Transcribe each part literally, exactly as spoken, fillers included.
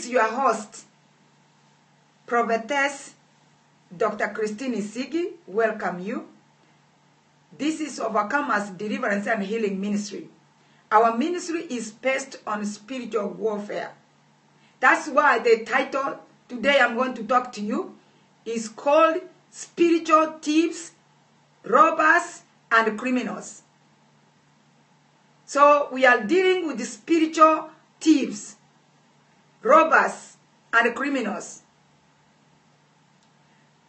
is your host, Prophetess Doctor Christine Isigi, welcome you. This is Overcomers Deliverance and Healing Ministry. Our ministry is based on spiritual warfare. That's why the title today I'm going to talk to you is called Spiritual Thieves, Robbers, and Criminals. So we are dealing with the spiritual thieves, robbers, and criminals.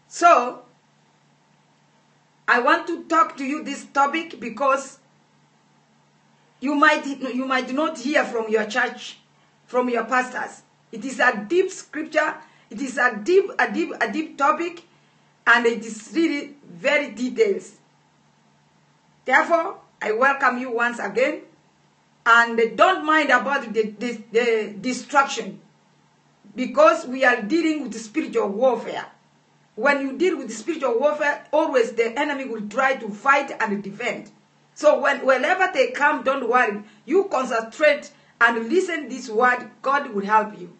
So I want to talk to you this topic because you might, you might not hear from your church, from your pastors. It is a deep scripture. It is a deep, a deep, a deep topic, and it is really very detailed. Therefore, I welcome you once again, and don't mind about the, the, the distraction, because we are dealing with spiritual warfare. When you deal with spiritual warfare, always the enemy will try to fight and defend. So when, whenever they come, don't worry. You concentrate and listen this word. God will help you.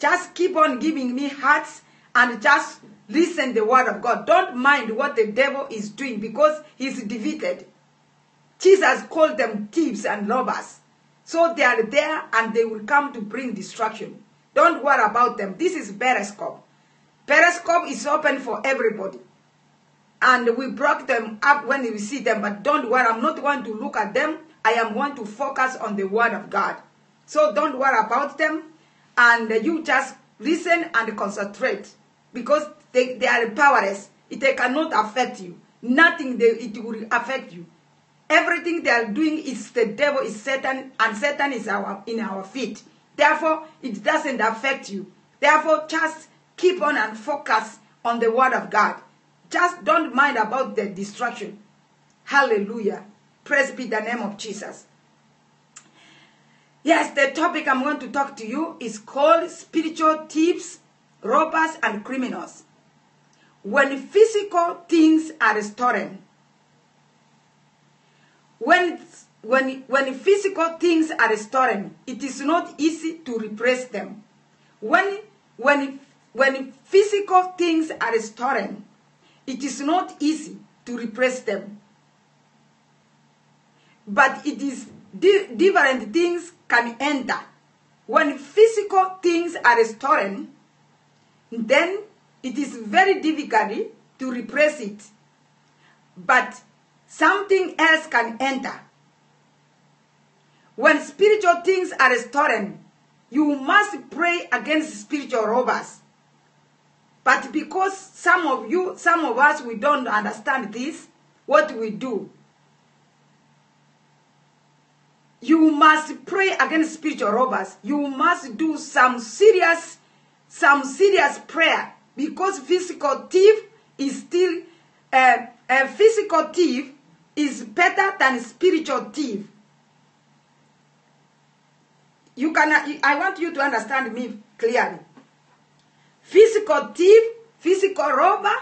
Just keep on giving me hearts and just listen the word of God. Don't mind what the devil is doing, because he's defeated. Jesus called them thieves and robbers. So they are there and they will come to bring destruction. Don't worry about them. This is Periscope. Periscope is open for everybody. And we broke them up when we see them. But don't worry, I'm not going to look at them. I am going to focus on the word of God. So don't worry about them. And you just listen and concentrate. Because they, they are powerless. They cannot affect you. Nothing they, it will affect you. Everything they are doing is the devil, is Satan, and Satan is our in our feet. Therefore, it doesn't affect you. Therefore, just keep on and focus on the word of God. Just don't mind about the distraction. Hallelujah. Praise be the name of Jesus. Yes, the topic I'm going to talk to you is called Spiritual Thieves, Robbers, and Criminals. When physical things are stolen, when, when, when physical things are stolen, it is not easy to replace them. When, when, when physical things are stolen, it is not easy to replace them. But it is di- different things can enter. When physical things are stolen, then it is very difficult to replace it. But something else can enter. When spiritual things are stolen, you must pray against spiritual robbers. But because some of you, some of us, we don't understand this, what do we do? You must pray against spiritual robbers. You must do some serious, some serious prayer, because physical thief is still uh, a physical thief is better than spiritual thief. You can. I want you to understand me clearly. Physical thief, physical robber,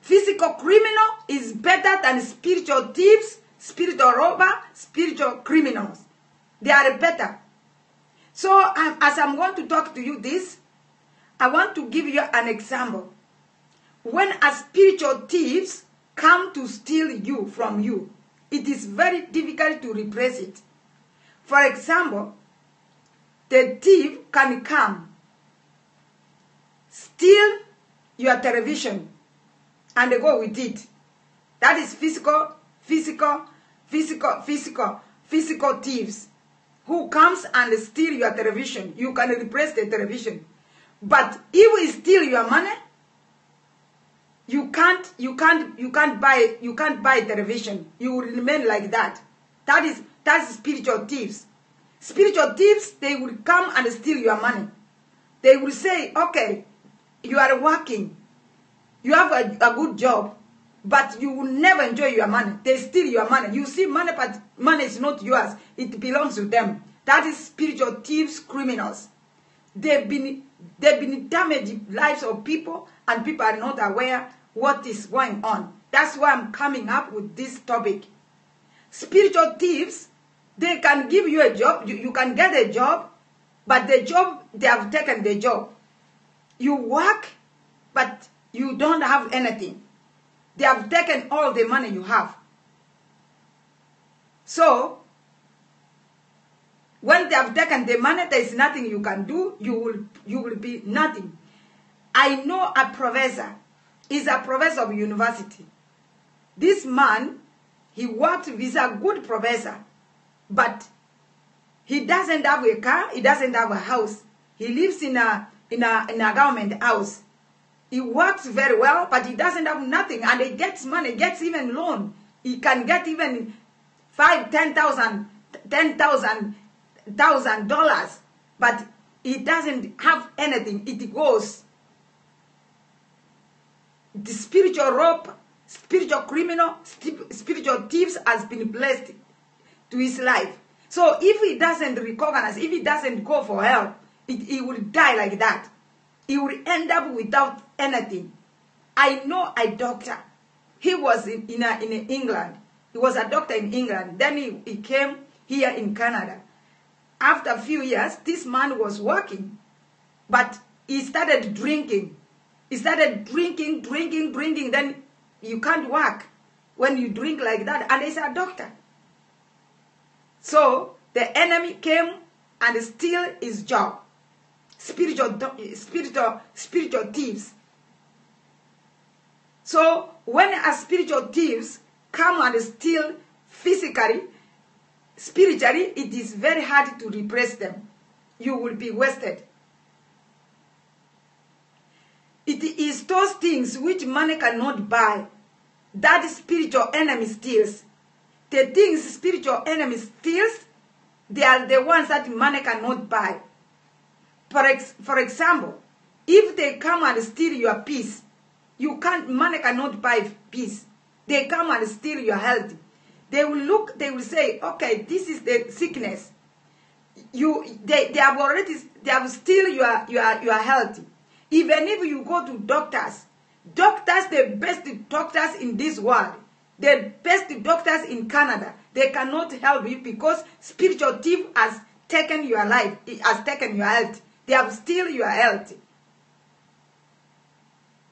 physical criminal is better than spiritual thieves, spiritual robber, spiritual criminals. They are better. So um, as I'm going to talk to you this, I want to give you an example. When a spiritual thief comes to steal you from you, it is very difficult to replace it. For example, the thief can come, steal your television and they go with it. That is physical, physical, physical, physical, physical thieves who comes and steal your television. You can replace the television. But if he steal your money, you can't, you can't, you can't buy, you can't buy television. You will remain like that. That is, that's spiritual thieves. Spiritual thieves, they will come and steal your money. They will say, okay, you are working, you have a, a good job, but you will never enjoy your money. They steal your money. You see money, but money is not yours. It belongs to them. That is spiritual thieves, criminals. They've been, they've been damaging lives of people, and people are not aware what is going on. That's why I'm coming up with this topic. Spiritual thieves, they can give you a job. You, you can get a job, but the job they have taken the job. You work, but you don't have anything. They have taken all the money you have. So, when they have taken the money, there is nothing you can do. You will, you will be nothing. I know a professor. He's a professor of university. This man, he worked with a good professor, but he doesn't have a car. He doesn't have a house. He lives in a in a in a government house. He works very well, but he doesn't have nothing. And he gets money, gets even loan. He can get even five, ten thousand, ten thousand, thousand dollars, but he doesn't have anything. It goes. The spiritual rope, spiritual criminal, spiritual thieves has been blessed to his life. So if he doesn't recognize, if he doesn't go for help, it, he will die like that. He will end up without anything. I know a doctor. He was in, in, a, in a England. He was a doctor in England. Then he, he came here in Canada. After a few years, this man was working, but he started drinking. He started drinking, drinking, drinking. Then you can't work when you drink like that. And he's a doctor. So the enemy came and steal his job. Spiritual, spiritual, spiritual thieves. So when a spiritual thieves come and steal physically, spiritually, it is very hard to repress them. You will be wasted. It is those things which money cannot buy that spiritual enemy steals. The things spiritual enemy steals, they are the ones that money cannot buy. For, ex for example, if they come and steal your peace, you can't, money cannot buy peace. They come and steal your health. They will look, they will say, okay, this is the sickness. You, they, they have already, they have steal your, your, your health. Even if you go to doctors, doctors, the best doctors in this world, the best doctors in Canada, they cannot help you because spiritual thief has taken your life, it has taken your health. They have steal your health.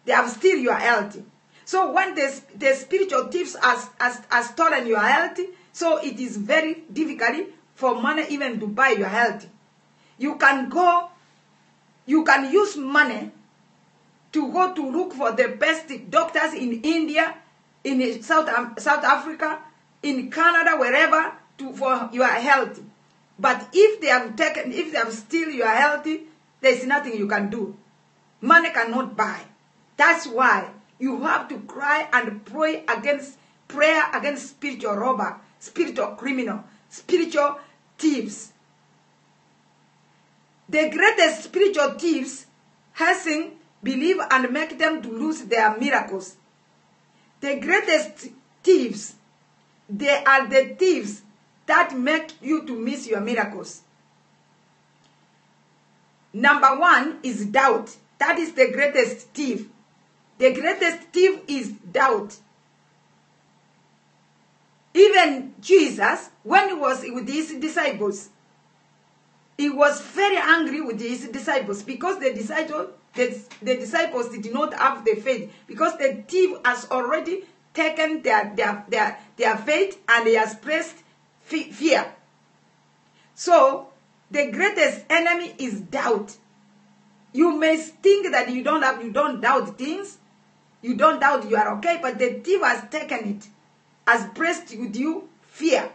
They have steal your health. So when the, the spiritual thieves has, has, has stolen your health, so it is very difficult for money even to buy your health. You can go, you can use money to go to look for the best doctors in India, in South, South Africa, in Canada, wherever, to, for your health. But if they have taken, if they have still your health, there is nothing you can do. Money cannot buy. That's why you have to cry and pray against prayer against spiritual robber, spiritual criminal, spiritual thieves. The greatest spiritual thieves hasten, believe, and make them to lose their miracles. The greatest thieves, they are the thieves that make you to miss your miracles. Number one is doubt. That is the greatest thief. The greatest thief is doubt. Even Jesus, when he was with his disciples, he was very angry with his disciples because the disciples, the, the disciples did not have the faith, because the thief has already taken their, their, their, their faith and he has placed fear. So the greatest enemy is doubt. You may think that you don't have, you don't doubt things, you don't doubt you are okay, but the thief has taken it, has placed with you fear.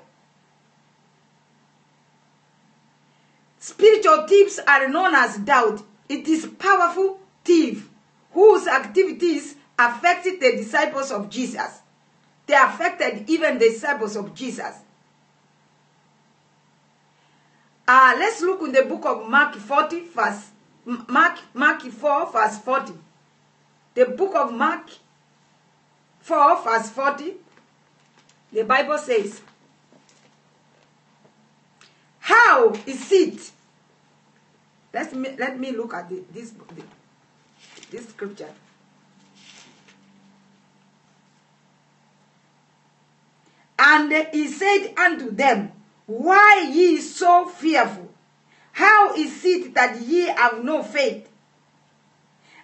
Spiritual thieves are known as doubt. It is a powerful thief whose activities affected the disciples of Jesus. They affected even the disciples of Jesus. Uh, let's look in the book of Mark forty, verse, Mark, Mark four, verse forty. The book of Mark four, verse forty, the Bible says, how is it? Let me, let me look at the, this, the, this scripture. And he said unto them, why ye so fearful? How is it that ye have no faith?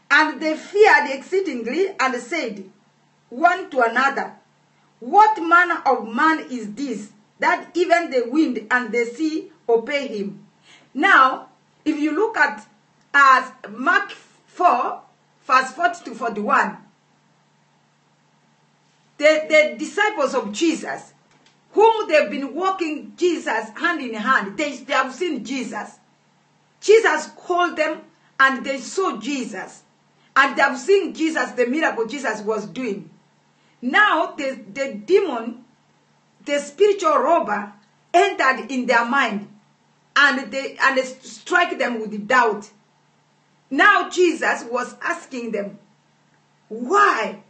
And they feared exceedingly and said one to another, What manner of man is this, that even the wind and the sea obey him? Now, if you look at as Mark four, verse forty to forty-one, the, the disciples of Jesus, whom they've been walking Jesus hand in hand, they, they have seen Jesus. Jesus called them and they saw Jesus. And they have seen Jesus, the miracle Jesus was doing. Now the, the demon, the spiritual robber, entered in their mind and they, and they strike them with doubt. Now Jesus was asking them, why?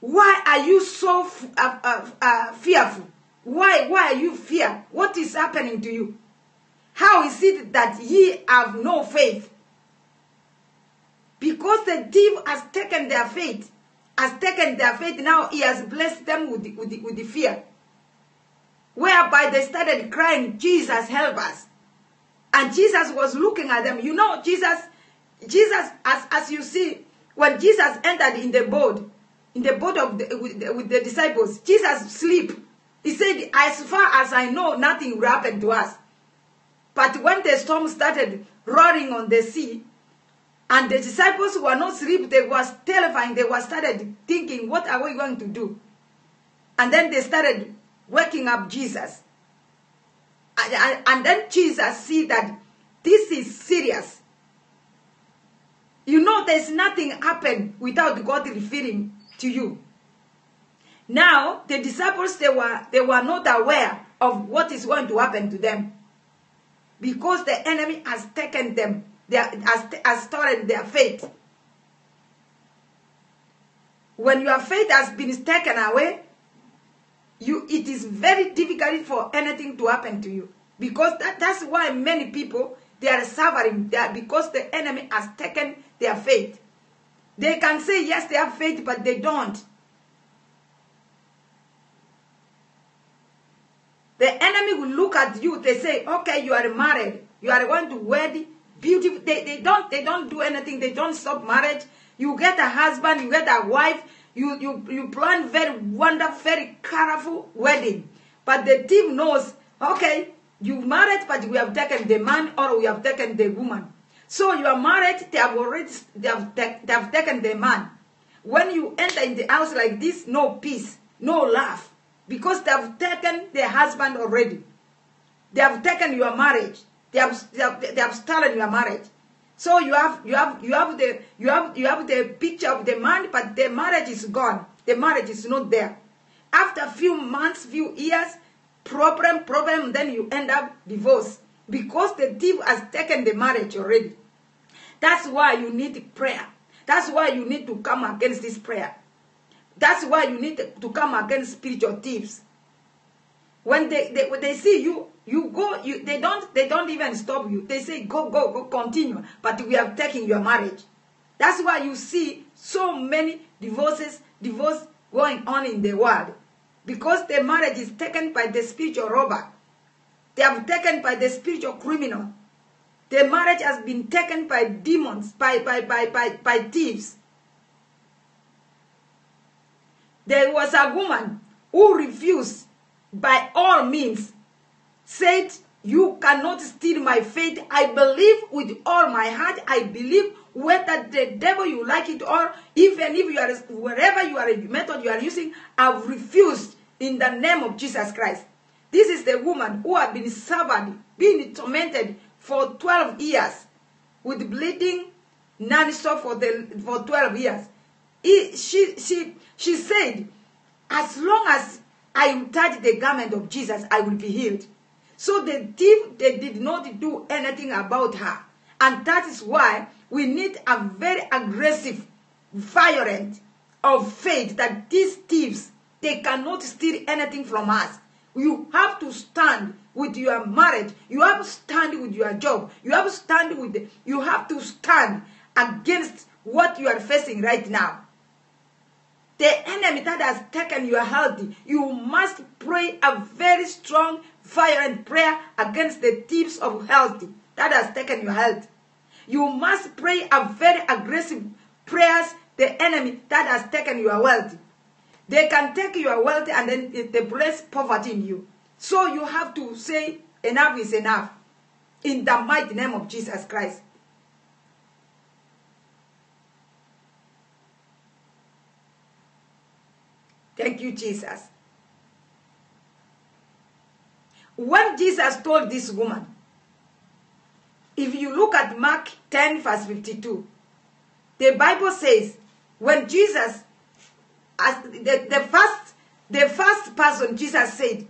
Why are you so f uh, uh, uh, fearful? Why, why are you fear? What is happening to you? How is it that ye have no faith? Because the thief has taken their faith, has taken their faith, now he has blessed them with the, with the, with the fear. Whereby they started crying, Jesus, help us. And Jesus was looking at them. You know, Jesus, Jesus, as, as you see, when Jesus entered in the boat, in the boat of the, with, the, with the disciples, Jesus sleep. He said, as far as I know, nothing will happen to us. But when the storm started roaring on the sea, and the disciples were not asleep, they were terrified. They were started thinking, what are we going to do? And then they started waking up Jesus. And, and, and then Jesus see that this is serious. You know, there's nothing happen without God revealing to you. Now, the disciples, they were, they were not aware of what is going to happen to them, because the enemy has taken them, they are, has, has stolen their faith. When your faith has been taken away, you, it is very difficult for anything to happen to you. Because that, that's why many people, they are suffering, they are, because the enemy has taken their faith. They can say, yes, they have faith, but they don't. The enemy will look at you, they say, okay, you are married, you are going to wed, beautiful. They, they, don't, they don't do anything, they don't stop marriage. You get a husband, you get a wife, you, you, you plan very wonderful, very colorful wedding. But the thief knows, okay, you married, but we have taken the man or we have taken the woman. So you are married, they have already they have, te they have taken the man. When you enter in the house like this, no peace, no love. Because they have taken their husband already. They have taken your marriage. They have, they have, they have stolen your marriage. So you have, you, have, you, have the, you, have, you have the picture of the man, but the marriage is gone. The marriage is not there. After a few months, few years, problem, problem, then you end up divorced. Because the thief has taken the marriage already. That's why you need prayer. That's why you need to come against this prayer. That's why you need to come against spiritual thieves. When they, they, when they see you, you go, you, they, don't, they don't even stop you. They say, go, go, go, continue. But we have taken your marriage. That's why you see so many divorces, divorce going on in the world. Because the marriage is taken by the spiritual robber. They have taken by the spiritual criminal. The marriage has been taken by demons, by, by, by, by, by thieves. There was a woman who refused by all means, said, you cannot steal my faith. I believe with all my heart. I believe whether the devil you like it or even if you are, wherever you are, a method you are using, I've refused in the name of Jesus Christ. This is the woman who had been suffered, been tormented for twelve years with bleeding non-stop for, for twelve years. It, she, she, she said, as long as I will touch the garment of Jesus, I will be healed. So the thief, they did not do anything about her. And that is why we need a very aggressive, violent of faith that these thieves, they cannot steal anything from us. You have to stand with your marriage. You have to stand with your job. You have to stand with the, you have to stand against what you are facing right now. The enemy that has taken your health, you must pray a very strong, violent prayer against the thieves of health that has taken your health. You must pray a very aggressive prayers the enemy that has taken your wealth. They can take your wealth and then they place poverty in you. So you have to say enough is enough in the mighty name of Jesus Christ. Thank you, Jesus. When Jesus told this woman, if you look at Mark ten verse fifty-two, the Bible says, when Jesus, as the, the, first, the first person Jesus said,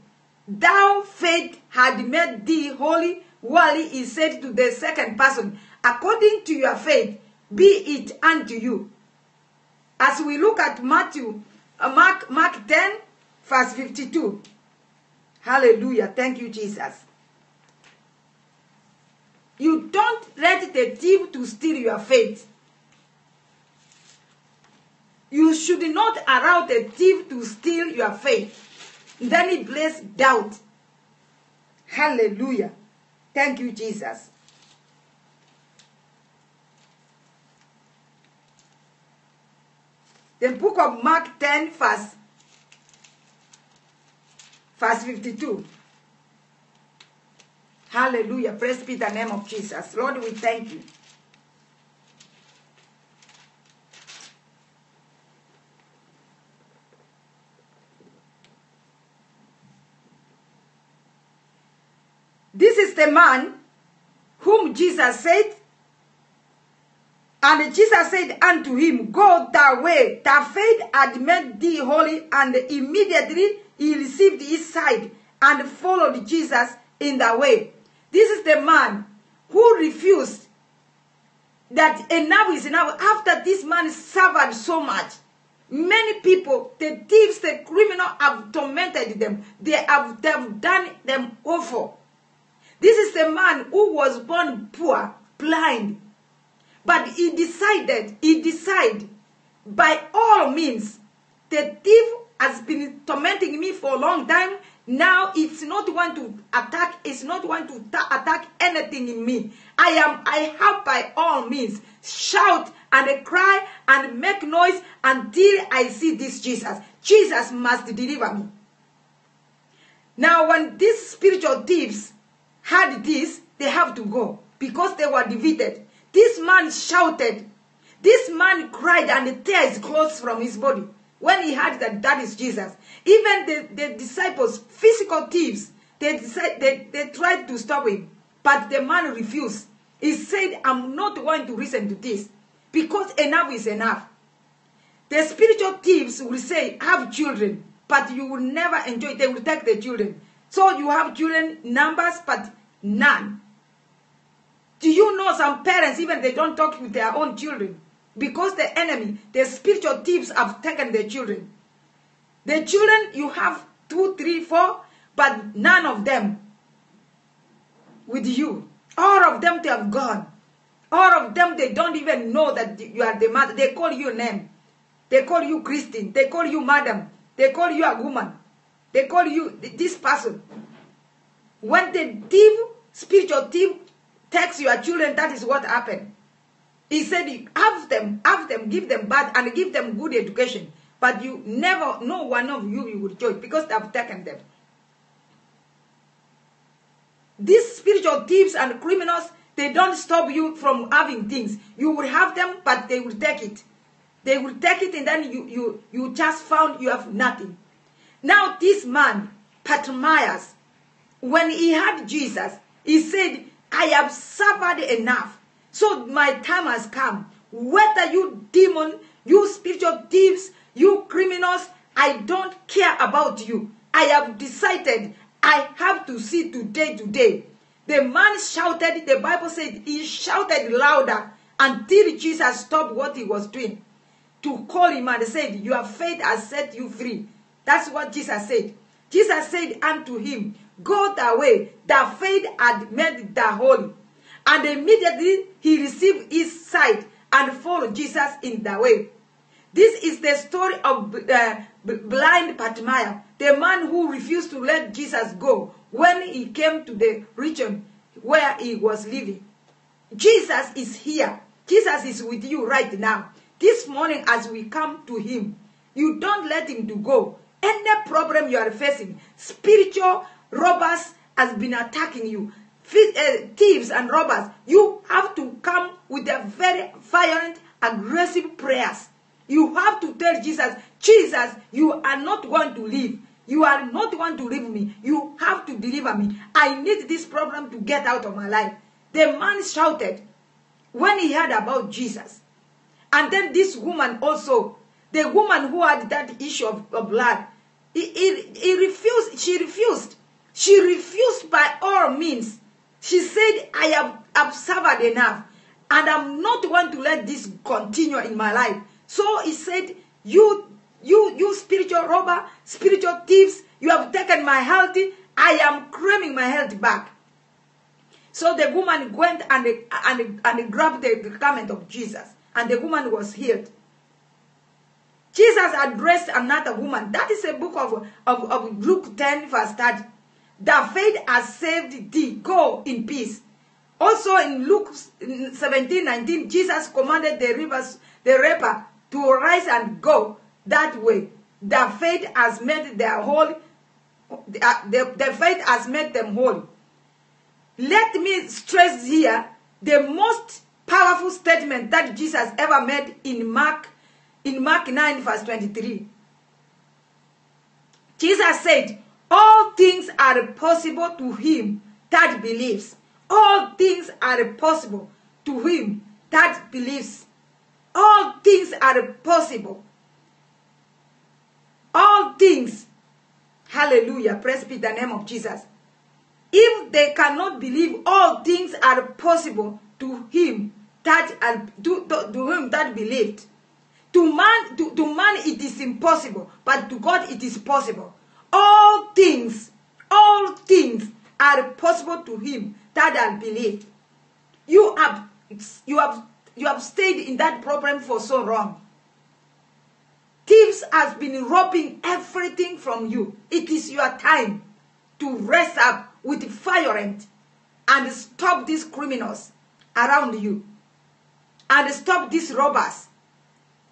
thou faith had made thee holy, while he said to the second person, according to your faith, be it unto you. As we look at Matthew, uh, Mark, Mark ten verse fifty-two, hallelujah, thank you, Jesus. You don't let the thief to steal your faith. You should not allow the thief to steal your faith. Then he places doubt. Hallelujah. Thank you, Jesus. The book of Mark ten, verse fifty-two. Hallelujah. Praise be the name of Jesus. Lord, we thank you. This is the man whom Jesus said, and Jesus said unto him, go thy way, thy faith had made thee holy. And immediately he received his sight and followed Jesus in the way. This is the man who refused that enough is enough. After this man suffered so much, many people, the thieves, the criminal have tormented them. They have, they have done them awful. This is the man who was born poor, blind. But he decided, he decided, by all means, the thief has been tormenting me for a long time. Now it's not one to attack, it's not one to attack anything in me. I am, I have by all means shout and cry and make noise until I see this Jesus. Jesus must deliver me. Now when these spiritual thieves had this, they have to go because they were defeated. This man shouted. This man cried and tear his clothes from his body. When he heard that that is Jesus, even the, the disciples, physical thieves, they, decide, they, they tried to stop him. But the man refused. He said, I'm not going to listen to this because enough is enough. The spiritual thieves will say, have children, but you will never enjoy. They will take the children. So you have children, numbers, but none. Do you know some parents, even they don't talk with their own children? Because the enemy, the spiritual thieves have taken the children. The children, you have two, three, four, but none of them with you. All of them, they have gone. All of them, they don't even know that you are the mother. They call you name. They call you Christine. They call you madam. They call you a woman. They call you this person. When the thief, spiritual thief, takes your children, that is what happened. He said, have them, have them, give them bad and give them good education. But you never, no one of you, you will join because they have taken them. These spiritual thieves and criminals, they don't stop you from having things. You will have them, but they will take it. They will take it and then you, you, you just found you have nothing. Now this man, Pat Myers, when he heard Jesus, he said, I have suffered enough. So my time has come. Whether you demon, you spiritual thieves, you criminals, I don't care about you. I have decided I have to see today, today. The man shouted, the Bible said he shouted louder until Jesus stopped what he was doing to call him and said, your faith has set you free. That's what Jesus said. Jesus said unto him, go thy way, thy faith had made thee holy. And immediately he received his sight and followed Jesus in the way. This is the story of uh, blind Bartimaeus, the man who refused to let Jesus go when he came to the region where he was living. Jesus is here. Jesus is with you right now. This morning as we come to him, you don't let him to go. Any problem you are facing, spiritual robbers has been attacking you, thieves and robbers, you have to come with a very violent, aggressive prayers. You have to tell Jesus, Jesus, you are not going to leave. You are not going to leave me. You have to deliver me. I need this problem to get out of my life. The man shouted when he heard about Jesus. And then this woman also, the woman who had that issue of, of blood, he, he, he refused, she refused. She refused by all means. She said, I have, have suffered enough, and I'm not going to let this continue in my life. So he said, you, you, you spiritual robber, spiritual thieves, you have taken my health. I am claiming my health back. So the woman went and, and, and grabbed the garment of Jesus, and the woman was healed. Jesus addressed another woman. That is a book of, of, of Luke ten verse thirty. Thy faith has saved thee. Go in peace. Also in Luke seventeen nineteen, Jesus commanded the rivers, the leper, to rise and go that way. Their faith has made their whole. Their, their faith has made them whole. Let me stress here the most powerful statement that Jesus ever made in Mark, in Mark nine verse twenty-three. Jesus said, all things are possible to him that believes. All things are possible to him that believes. All things are possible. All things. Hallelujah. Praise be the name of Jesus. If they cannot believe, all things are possible to him that are, to, to, to him that believed. To man, to, to man it is impossible, but to God it is possible. All things, all things are possible to him that are believed. You have you have You have stayed in that problem for so long. Thieves has been robbing everything from you. It is your time to rise up with violence and stop these criminals around you. And stop these robbers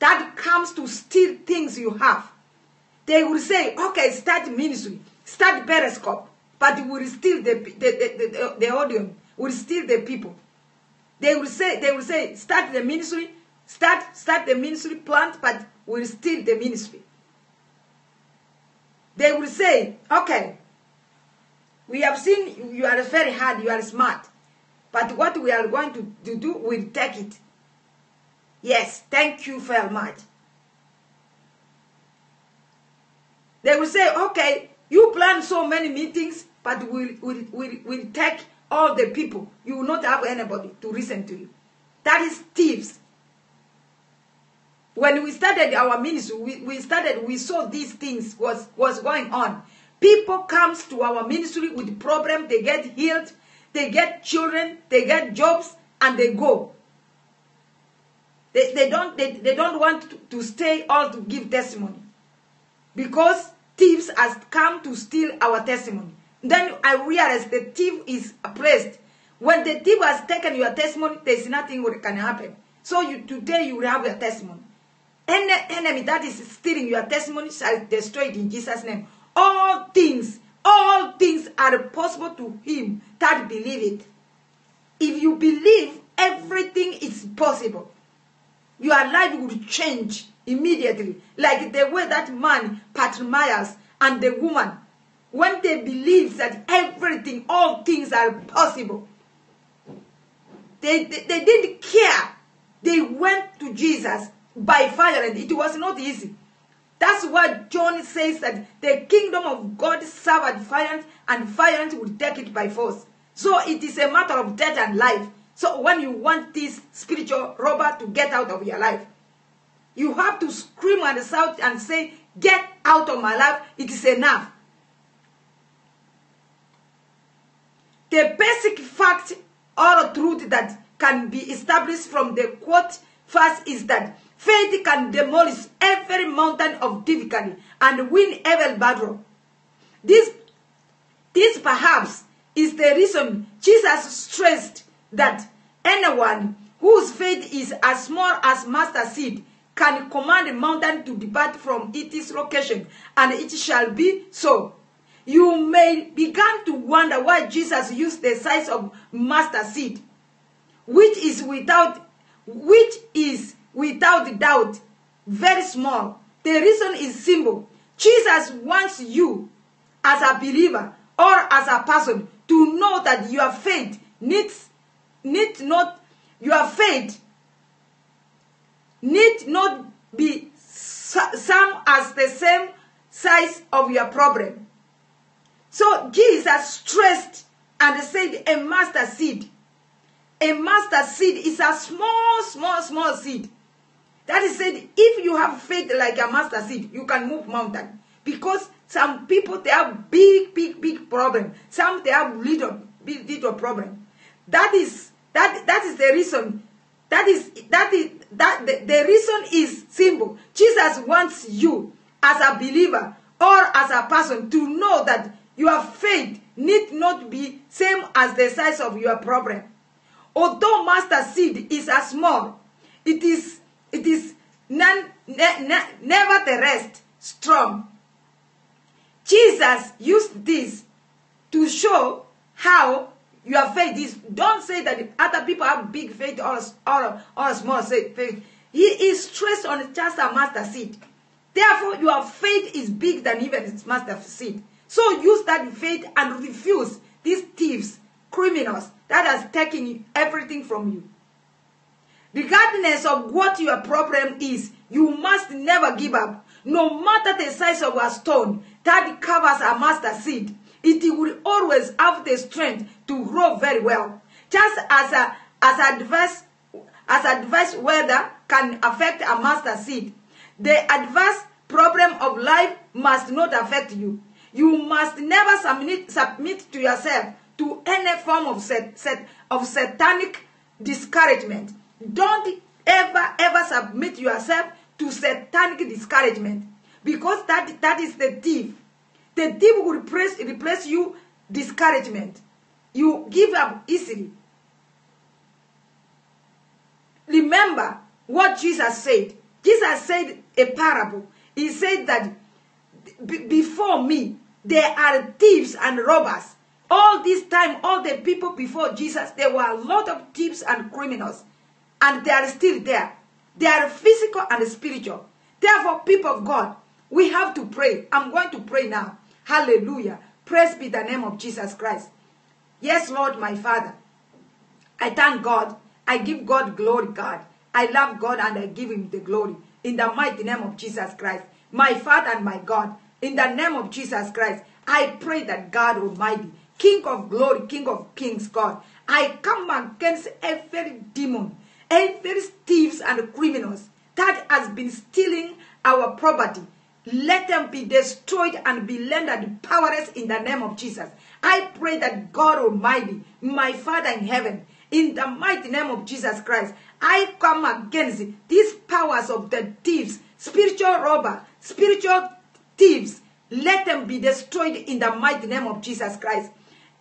that comes to steal things you have. They will say, okay, start ministry, start Periscope, but we will steal the, the, the, the, the audience, we will steal the people. They will say, they will say, start the ministry, start, start the ministry plant, but we'll steal the ministry. They will say, okay, we have seen you are very hard, you are smart, but what we are going to, to do, we'll take it. Yes, thank you very much. They will say, okay, you plan so many meetings, but we'll, we'll, we'll, we'll take all the people, you will not have anybody to listen to you. That is thieves. When we started our ministry, we, we started, we saw these things was, was going on. People comes to our ministry with problem, they get healed, they get children, they get jobs, and they go. They, they, don't, they, they don't want to, to stay or to give testimony. Because thieves has come to steal our testimony. Then I realized the thief is oppressed. When the thief has taken your testimony, there is nothing that can happen. So you, today you will have your testimony. Any enemy that is stealing your testimony shall destroy it in Jesus' name. All things, all things are possible to him that believe it. If you believe, everything is possible. Your life will change immediately. Like the way that man, Bartimaeus, and the woman, when they believe that everything, all things are possible, they, they, they didn't care. They went to Jesus by violence. It was not easy. That's why John says that the kingdom of God suffered violence, and violence will take it by force. So it is a matter of death and life. So when you want this spiritual robber to get out of your life, you have to scream and shout and say, get out of my life, it is enough. The basic fact or truth that can be established from the quote first is that Faith can demolish every mountain of difficulty and win every battle. This, this perhaps is the reason Jesus stressed that anyone whose faith is as small as mustard seed can command a mountain to depart from its location, and it shall be so. You may begin to wonder why Jesus used the size of mustard seed, which is without, which is without doubt very small. The reason is simple. Jesus wants you as a believer or as a person to know that your faith needs, needs not, your faith need not be some as the same size of your problem. So Jesus stressed and said a mustard seed. A mustard seed is a small, small, small seed. That is said, if you have faith like a mustard seed, you can move mountain. Because some people, they have big, big, big problem. Some, they have little, big, little problem. That is, that, that is the reason. That is, that is, that the, the reason is simple. Jesus wants you as a believer or as a person to know that your faith need not be same as the size of your problem. Although mustard seed is as small, it is, it is none, ne, ne, nevertheless strong. Jesus used this to show how your faith is. Don't say that other people have big faith or, or, or small faith. He is stressed on just a mustard seed. Therefore, your faith is big than even its mustard seed. So use that faith and refuse these thieves, criminals, that has taken everything from you. Regardless of what your problem is, you must never give up. No matter the size of a stone that covers a mustard seed, it will always have the strength to grow very well. Just as a, as adverse, as adverse weather can affect a mustard seed, the adverse problem of life must not affect you. You must never submit, submit to yourself to any form of set, set, of satanic discouragement. Don't ever, ever submit yourself to satanic discouragement, because that, that is the thief. The thief will replace, replace you discouragement. You give up easily. Remember what Jesus said. Jesus said a parable. He said that before me, there are thieves and robbers. All this time, all the people before Jesus, there were a lot of thieves and criminals. And they are still there. They are physical and spiritual. Therefore, people of God, we have to pray. I'm going to pray now. Hallelujah. Praise be the name of Jesus Christ. Yes, Lord, my Father. I thank God. I give God glory, God. I love God and I give him the glory. In the mighty name of Jesus Christ. My Father and my God. In the name of Jesus Christ. I pray that God Almighty, King of glory, King of kings, God, I come against every demon, every thieves and criminals that has been stealing our property. Let them be destroyed and be rendered powerless in the name of Jesus. I pray that God Almighty, my Father in heaven, in the mighty name of Jesus Christ, I come against these powers of the thieves, spiritual robbers, spiritual thieves. Let them be destroyed in the mighty name of Jesus Christ.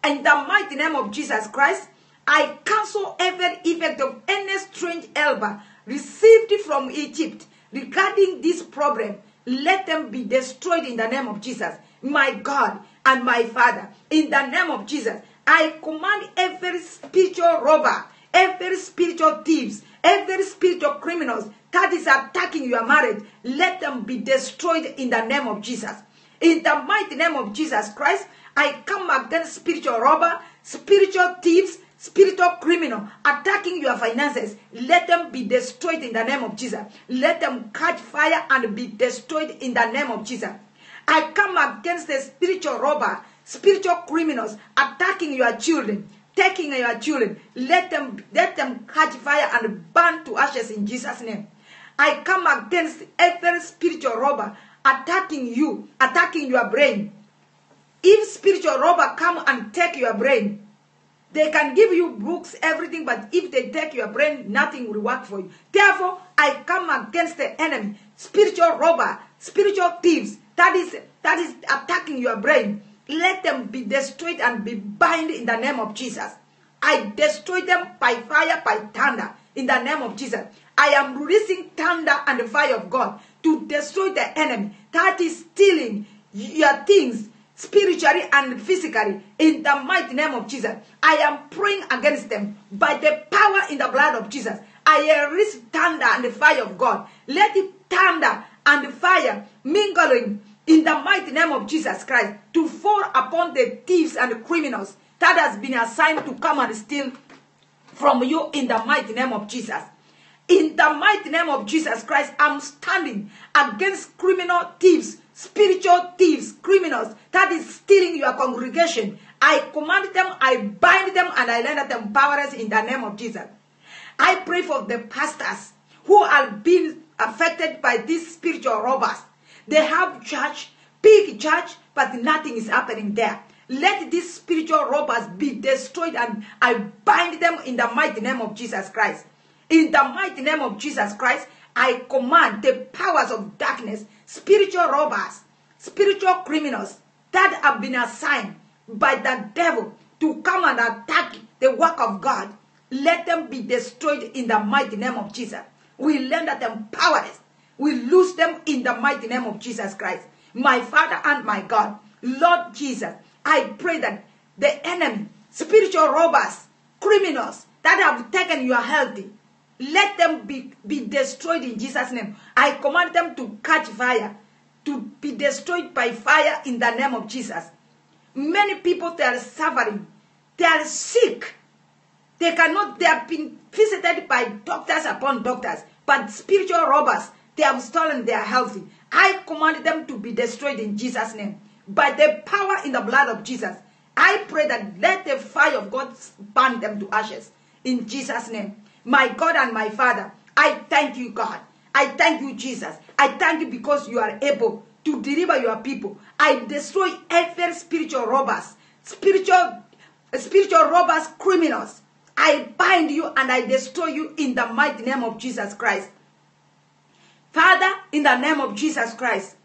In the mighty name of Jesus Christ, I cancel every effect of any strange helper received from Egypt regarding this problem. Let them be destroyed in the name of Jesus, my God and my Father. In the name of Jesus, I command every spiritual robber, every spiritual thieves, every spiritual criminals that is attacking your marriage, let them be destroyed in the name of Jesus. In the mighty name of Jesus Christ, I come against spiritual robber, spiritual thieves, spiritual criminal attacking your finances. Let them be destroyed in the name of Jesus. Let them catch fire and be destroyed in the name of Jesus. I come against the spiritual robber, spiritual criminals attacking your children, taking your children. Let them, let them catch fire and burn to ashes in Jesus' name. I come against every spiritual robber attacking you, attacking your brain. If spiritual robber come and take your brain, They can give you books, everything, but if they take your brain, nothing will work for you. Therefore, I come against the enemy, spiritual robber, spiritual thieves, that is, that is attacking your brain. Let them be destroyed and be bound in the name of Jesus. I destroy them by fire, by thunder, in the name of Jesus. I am releasing thunder and the fire of God to destroy the enemy that is stealing your things, spiritually and physically, in the mighty name of Jesus. I am praying against them by the power in the blood of Jesus. I release thunder and the fire of God. Let it thunder and the fire mingling in the mighty name of Jesus Christ to fall upon the thieves and the criminals that has been assigned to come and steal from you in the mighty name of Jesus. In the mighty name of Jesus Christ, I'm standing against criminal thieves, spiritual thieves, criminals that is stealing your congregation. I command them, I bind them, and I render them powerless in the name of Jesus. I pray for the pastors who are being affected by these spiritual robbers. They have church, big church, but nothing is happening there. Let these spiritual robbers be destroyed, and I bind them in the mighty name of Jesus Christ. In the mighty name of Jesus Christ, I command the powers of darkness, spiritual robbers, spiritual criminals that have been assigned by the devil to come and attack the work of God. Let them be destroyed in the mighty name of Jesus. We render them powerless. We lose them in the mighty name of Jesus Christ. My Father and my God, Lord Jesus, I pray that the enemy, spiritual robbers, criminals that have taken your health, let them be, be destroyed in Jesus' name. I command them to catch fire, to be destroyed by fire in the name of Jesus. Many people, they are suffering. They are sick. They cannot, they have been visited by doctors upon doctors. But spiritual robbers, they have stolen their health. I command them to be destroyed in Jesus' name. By the power in the blood of Jesus, I pray that let the fire of God burn them to ashes in Jesus' name. My God and my Father, I thank you, God. I thank you, Jesus. I thank you because you are able to deliver your people. I destroy every spiritual robbers, spiritual, spiritual robbers, criminals. I bind you and I destroy you in the mighty name of Jesus Christ. Father, in the name of Jesus Christ,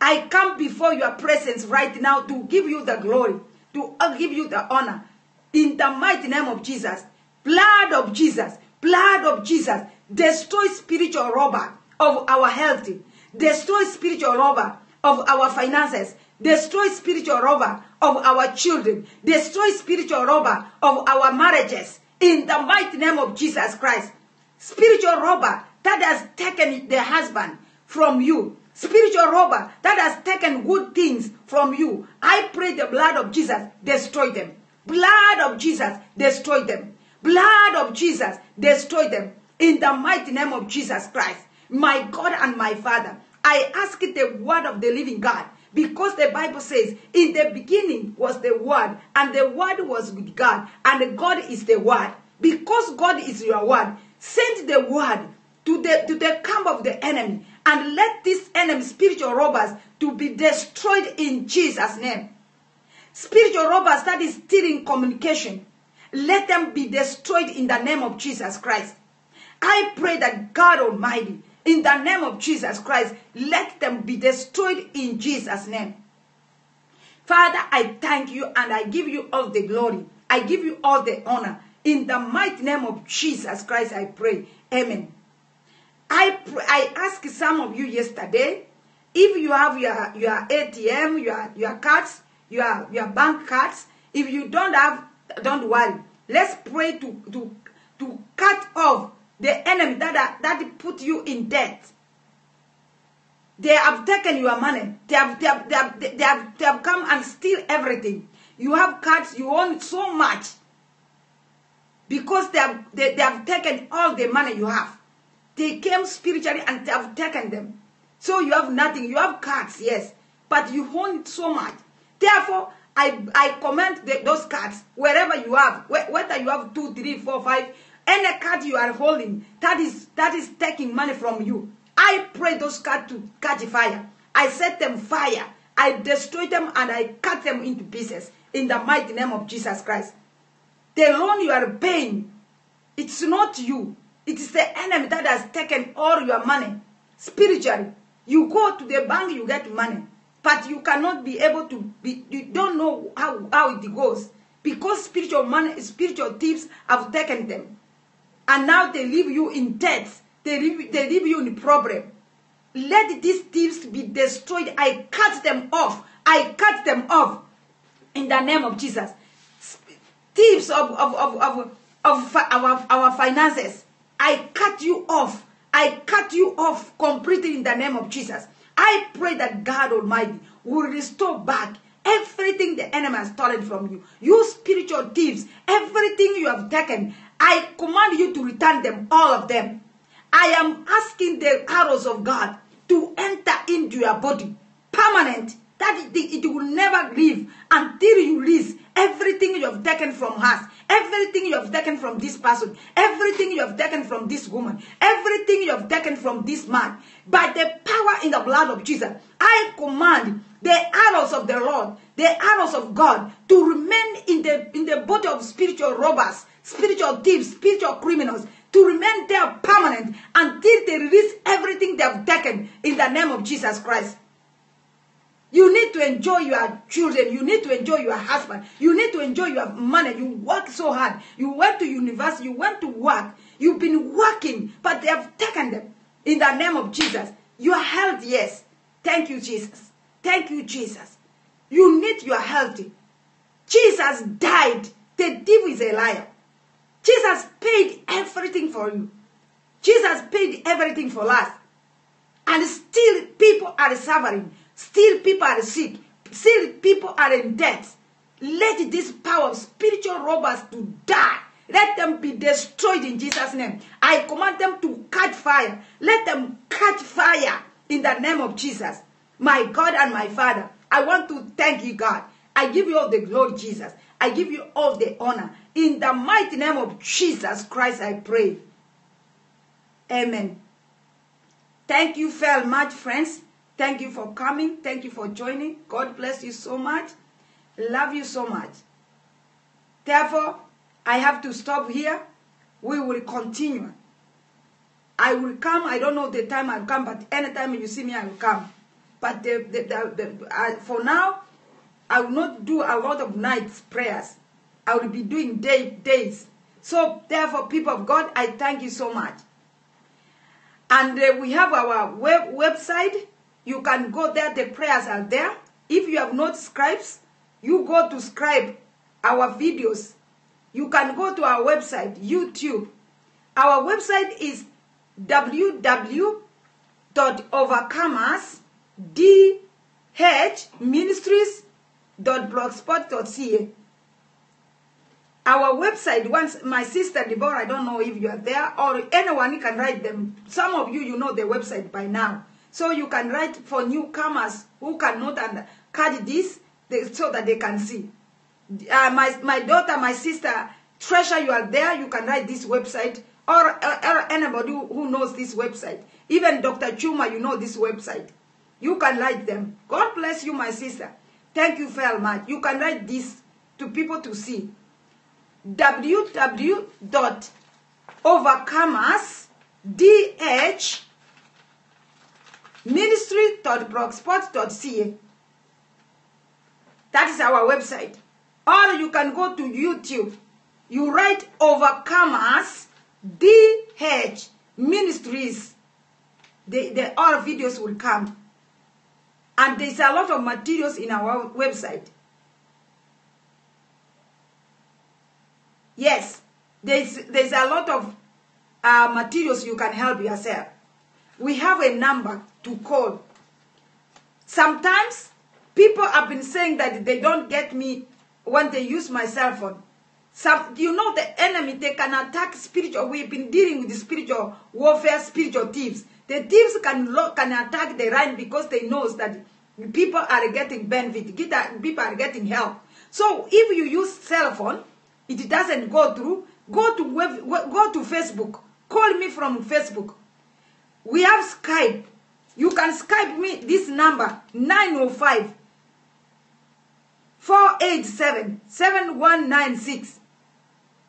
I come before your presence right now to give you the glory, to give you the honor. In the mighty name of Jesus, blood of Jesus, blood of Jesus, destroy spiritual robber of our health, destroy spiritual robber of our finances, destroy spiritual robber of our children, destroy spiritual robber of our marriages. In the mighty name of Jesus Christ, spiritual robber that has taken the husband from you, spiritual robber that has taken good things from you, I pray the blood of Jesus, destroy them. Blood of Jesus, destroy them. Blood of Jesus, destroy them. In the mighty name of Jesus Christ, my God and my Father, I ask the word of the living God, because the Bible says, in the beginning was the word, and the word was with God, and God is the word. Because God is your word, send the word to the, to the camp of the enemy, and let these enemy, spiritual robbers, to be destroyed in Jesus' name. Spiritual robbers that is stealing communication, let them be destroyed in the name of Jesus Christ. I pray that God Almighty, in the name of Jesus Christ, let them be destroyed in Jesus' name. Father, I thank you and I give you all the glory. I give you all the honor. In the mighty name of Jesus Christ, I pray. Amen. I, I asked some of you yesterday, if you have your, your A T M, your, your cards, your, your bank cards, if you don't have, don't worry. Let's pray to, to, to cut off the enemy that, that put you in debt. They have taken your money. They have, they have, they have, they have, they have come and steal everything. You have cards, you own so much. Because they have, they, they have taken all the money you have. They came spiritually and they have taken them. So you have nothing. You have cards, yes. But you own so much. Therefore, I, I command the, those cards, wherever you have, wh whether you have two, three, four, five, any card you are holding that is, that is taking money from you, I pray those cards to catch fire. I set them fire. I destroy them and I cut them into pieces in the mighty name of Jesus Christ. The loan you are paying, it's not you. It is the enemy that has taken all your money. Spiritually, you go to the bank, you get money. But you cannot be able to, be, you don't know how, how it goes. Because spiritual money, spiritual thieves have taken them. And now they leave you in debt. They leave, they leave you in problem. Let these thieves be destroyed. I cut them off. I cut them off. In the name of Jesus. Thieves of, of, of, of, of our, our finances. I cut you off. I cut you off completely in the name of Jesus. I pray that God Almighty will restore back everything the enemy has stolen from you. You spiritual thieves, everything you have taken, I command you to return them, all of them. I am asking the arrows of God to enter into your body, permanent, that it, it will never leave until you release everything you have taken from us, everything you have taken from this person, everything you have taken from this woman, everything you have taken from this man. By the power in the blood of Jesus, I command the arrows of the Lord, the arrows of God, to remain in the, in the body of spiritual robbers, spiritual thieves, spiritual criminals, to remain there permanent until they release everything they have taken in the name of Jesus Christ. You need to enjoy your children. You need to enjoy your husband. You need to enjoy your money. You work so hard. You went to university. You went to work. You've been working, but they have taken them in the name of Jesus. Your health, yes. Thank you, Jesus. Thank you, Jesus. You need your health. Jesus died. The devil is a liar. Jesus paid everything for you. Jesus paid everything for us. And still people are suffering. Still people are sick. Still people are in debt. Let this power of spiritual robbers to die. Let them be destroyed in Jesus' name. I command them to catch fire. Let them catch fire in the name of Jesus. My God and my Father, I want to thank you, God. I give you all the glory, Jesus. I give you all the honor. In the mighty name of Jesus Christ, I pray. Amen. Thank you very much, friends. Thank you for coming. Thank you for joining. God bless you so much. Love you so much. Therefore, I have to stop here. We will continue. I will come. I don't know the time I'll come, but anytime you see me, I will come. But the, the, the, the, I, for now, I will not do a lot of night prayers. I will be doing day, days. So, therefore, people of God, I thank you so much. And uh, we have our web, website. You can go there. The prayers are there. If you have not subscribed, you go to subscribe our videos. You can go to our website, YouTube. Our website is w w w dot overcomers d h ministries dot blogspot dot c a. Our website, once my sister Deborah, I don't know if you are there, or anyone, you can write them. Some of you, you know the website by now. So you can write for newcomers who cannot understand this, so that they can see. Uh, my, my daughter, my sister, Treasure, you are there. You can write this website. Or, or anybody who knows this website. Even Doctor Chuma, you know this website. You can write them. God bless you, my sister. Thank you very much. You can write this to people to see. w w w dot overcomers d h ministry dot blogspot dot c a. That is our website. Or you can go to YouTube. You write Overcomers D H Ministries. The, the, all videos will come. And there's a lot of materials in our website. Yes, there's, there's a lot of uh, materials you can help yourself. We have a number to call. Sometimes people have been saying that they don't get me when they use my cell phone. Some, you know, the enemy, they can attack spiritual. We've been dealing with the spiritual warfare, spiritual thieves. The thieves can can attack the right because they know that people are getting benefit, people are getting help. So if you use cell phone, it doesn't go through. Go to web, go to Facebook. Call me from Facebook. We have Skype. You can Skype me this number, nine oh five, four eight seven, seven one nine six.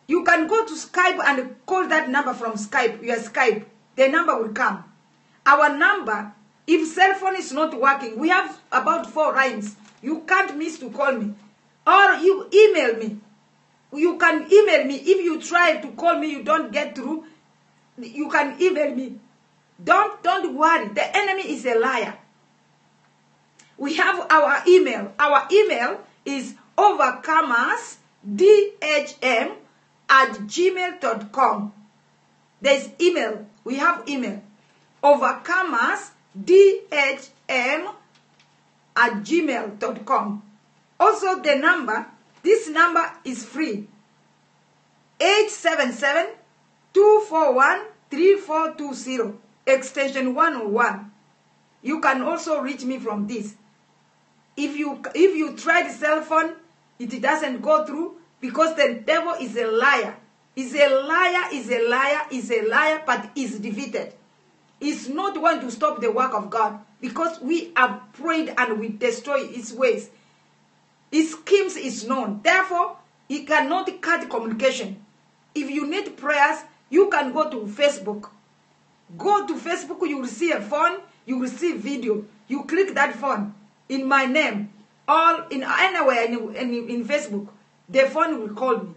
You can go to Skype and call that number from Skype, your Skype. The number will come. Our number, if cell phone is not working, we have about four lines. You can't miss to call me. Or you email me. You can email me. If you try to call me, you don't get through, you can email me. Don't, don't worry. The enemy is a liar. We have our email. Our email is overcomersdhm at gmail dot com. There's email. We have email. overcomersdhm at gmail dot com. Also the number, this number is free. eight seven seven, two four one, three four two zero, extension one oh one. You can also reach me from this. If you, if you try the cell phone, it doesn't go through because the devil is a liar. He's a liar, is a liar, is a liar, but is defeated. He's not going to stop the work of God because we have prayed and we destroy his ways. His schemes is known. Therefore, he cannot cut communication. If you need prayers, you can go to Facebook. Go to Facebook, you will see a phone, you will see video. You click that phone in my name, or in anywhere in, in, in Facebook. The phone will call me.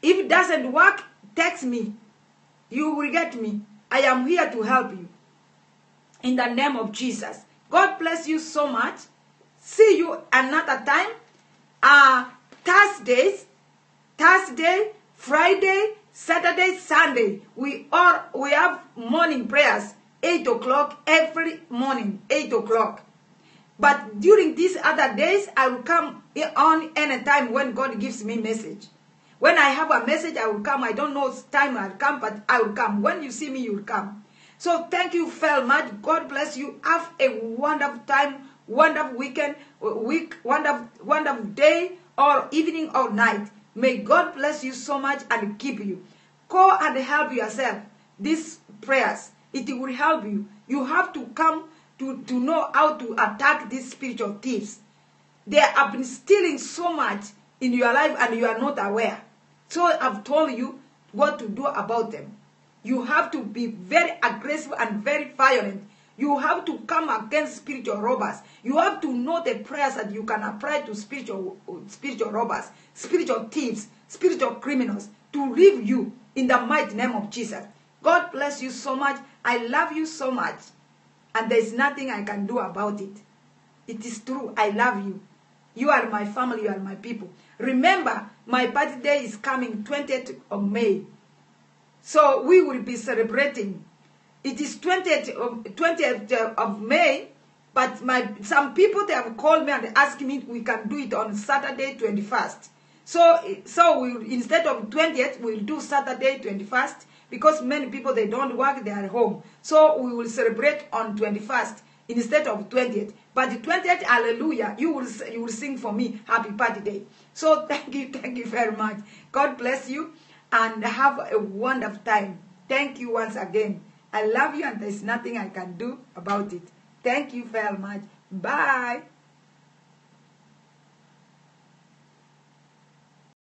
If it doesn't work, text me. You will get me. I am here to help you. In the name of Jesus. God bless you so much. See you another time. Uh, Thursdays, Thursday, Friday, Saturday, Sunday. We all we have morning prayers, eight o'clock every morning, eight o'clock. But during these other days, I will come on anytime when God gives me message. When I have a message, I will come. I don't know time I'll come, but I will come. When you see me, you will come. So thank you very much. God bless you. Have a wonderful time. Wonderful weekend, week, wonderful, wonderful day, or evening or night. May God bless you so much and keep you. Go and help yourself. These prayers, it will help you. You have to come to, to know how to attack these spiritual thieves. They have been stealing so much in your life and you are not aware. So I've told you what to do about them. You have to be very aggressive and very violent. You have to come against spiritual robbers. You have to know the prayers that you can apply to spiritual, spiritual robbers, spiritual thieves, spiritual criminals to leave you in the mighty name of Jesus. God bless you so much. I love you so much. And there's nothing I can do about it. It is true. I love you. You are my family. You are my people. Remember, my birthday is coming twentieth of May. So we will be celebrating. It is twentieth of May, but my some people they have called me and asked me if we can do it on Saturday twenty-first. So so we instead of twentieth we'll do Saturday twenty-first because many people they don't work, they are home. So we will celebrate on twenty-first instead of twentieth. But the twentieth, hallelujah, you will you will sing for me happy party day. So thank you, thank you very much. God bless you and have a wonderful time. Thank you once again. I love you and there's nothing I can do about it. Thank you very much. Bye.